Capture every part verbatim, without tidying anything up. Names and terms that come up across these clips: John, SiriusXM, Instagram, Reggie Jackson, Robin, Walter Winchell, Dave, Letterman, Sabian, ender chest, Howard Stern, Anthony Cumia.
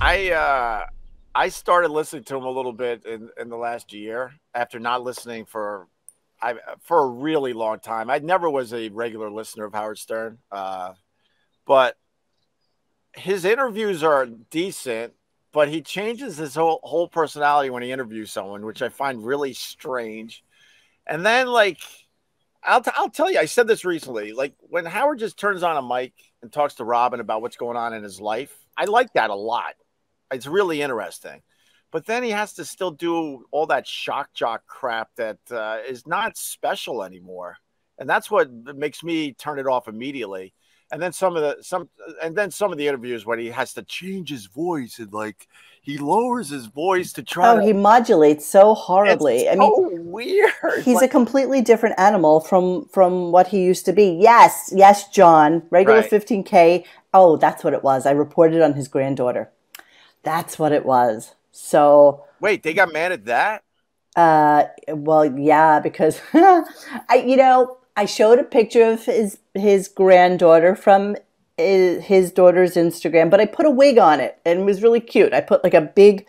I uh, I started listening to him a little bit in, in the last year after not listening for I for a really long time. I never was a regular listener of Howard Stern, uh, but his interviews are decent. But he changes his whole whole personality when he interviews someone, which I find really strange. And then, like, I'll, t I'll tell you, I said this recently, like when Howard just turns on a mic and talks to Robin about what's going on in his life, I like that a lot. It's really interesting. But then he has to still do all that shock jock crap that uh, is not special anymore. And that's what makes me turn it off immediately. And then some of the some and then some of the interviews when he has to change his voice and like he lowers his voice to try. Oh, to, he modulates so horribly. It's I so mean, weird. He's like, a completely different animal from from what he used to be. Yes, yes, John. Regular right. fifteen K. Oh, that's what it was. I reported on his granddaughter. That's what it was. So wait, they got mad at that? Uh, well, yeah, because I, you know. I showed a picture of his his granddaughter from his, his daughter's Instagram, but I put a wig on it, and it was really cute. I put like a big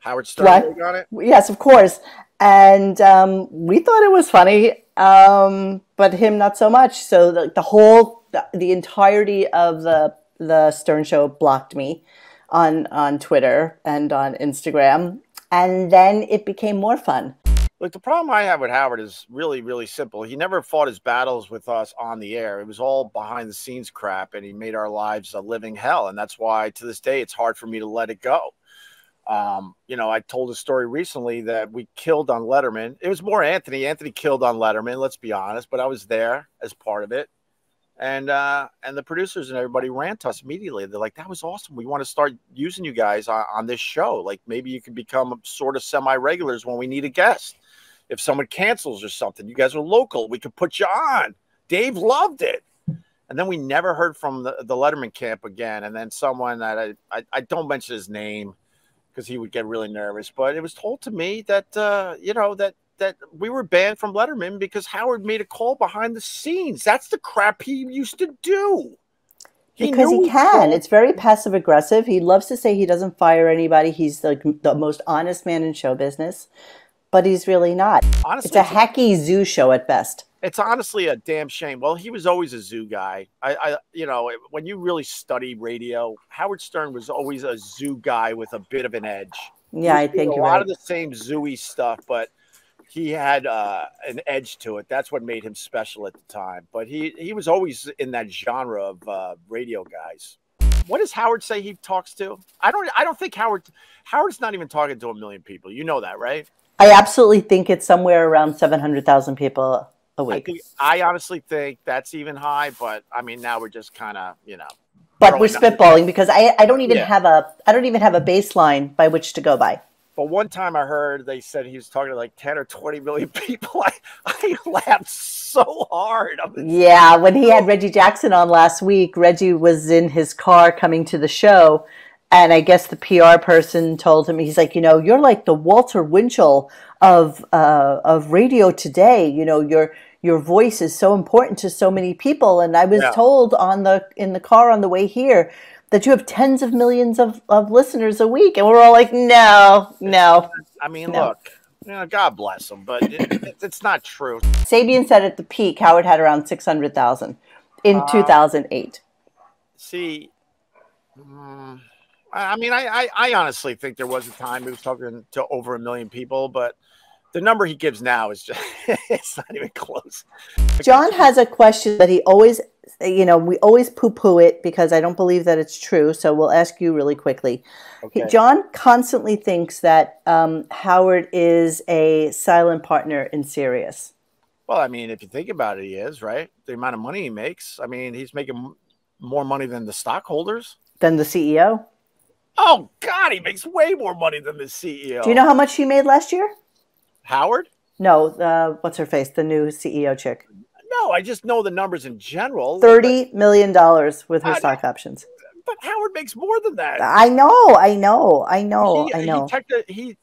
Howard Stern wig on it. Yes, of course. And um, we thought it was funny, um, but him not so much. So the, the whole, the, the entirety of the the Stern Show blocked me on on Twitter and on Instagram, and then it became more fun. Look, the problem I have with Howard is really, really simple. He never fought his battles with us on the air. It was all behind-the-scenes crap, and he made our lives a living hell. And that's why, to this day, it's hard for me to let it go. Um, you know, I told a story recently that we killed on Letterman. It was more Anthony. Anthony killed on Letterman, let's be honest. But I was there as part of it. And, uh, and the producers and everybody ran to us immediately. They're like, that was awesome. We want to start using you guys on, on this show. Like, maybe you can become sort of semi-regulars when we need a guest. If someone cancels or something, you guys are local. We could put you on. Dave loved it. And then we never heard from the, the Letterman camp again. And then someone that I, I, I don't mention his name because he would get really nervous. But it was told to me that, uh, you know, that, that we were banned from Letterman because Howard made a call behind the scenes. That's the crap he used to do. He because he can. It's very passive aggressive. He loves to say he doesn't fire anybody. He's like the, the most honest man in show business. But he's really not. Honestly, it's a hacky zoo show at best. It's honestly a damn shame. Well, he was always a zoo guy. I, I, you know, when you really study radio, Howard Stern was always a zoo guy with a bit of an edge. Yeah, I think a lot of the same zooey stuff, but he had uh, an edge to it. That's what made him special at the time. But he he was always in that genre of uh, radio guys. What does Howard say he talks to? I don't. I don't think Howard. Howard's not even talking to a million people. You know that, right? I absolutely think it's somewhere around seven hundred thousand people a week. I, think, I honestly think that's even high, but I mean, now we're just kind of, you know. But we're spitballing up. Because I, I don't even yeah. have a I don't even have a baseline by which to go by. But one time I heard they said he was talking to like ten or twenty million people. I, I laughed so hard. I mean, yeah, when he had Reggie Jackson on last week, Reggie was in his car coming to the show. And I guess the P R person told him, he's like, you know, you're like the Walter Winchell of uh, of radio today. You know, your your voice is so important to so many people. And I was yeah. told on the in the car on the way here that you have tens of millions of, of listeners a week. And we're all like, no, no. I mean, no. Look, you know, God bless them, but it, it's not true. Sabian said at the peak, Howard had around six hundred thousand in uh, two thousand eight. See... Um... I mean, I, I, I honestly think there was a time he was talking to over a million people, but the number he gives now is just, it's not even close. John has a question that he always, you know, we always poo-poo it because I don't believe that it's true. So we'll ask you really quickly. Okay. He, John constantly thinks that um, Howard is a silent partner in Sirius. Well, I mean, if you think about it, he is, right? The amount of money he makes. I mean, he's making more money than the stockholders. Than the C E O? Oh, God, he makes way more money than the C E O. Do you know how much she made last year? Howard? No, uh, what's her face? The new C E O chick. No, I just know the numbers in general. thirty million dollars with her I, stock options. But Howard makes more than that. I know, I know, I know, he, I know. He, he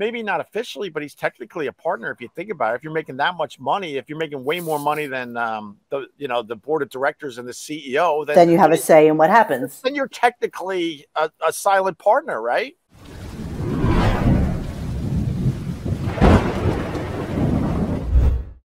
maybe not officially, but he's technically a partner if you think about it. If you're making that much money, if you're making way more money than um, the you know the board of directors and the C E O, then, then you have a say in what happens. Then you're technically a, a silent partner, right?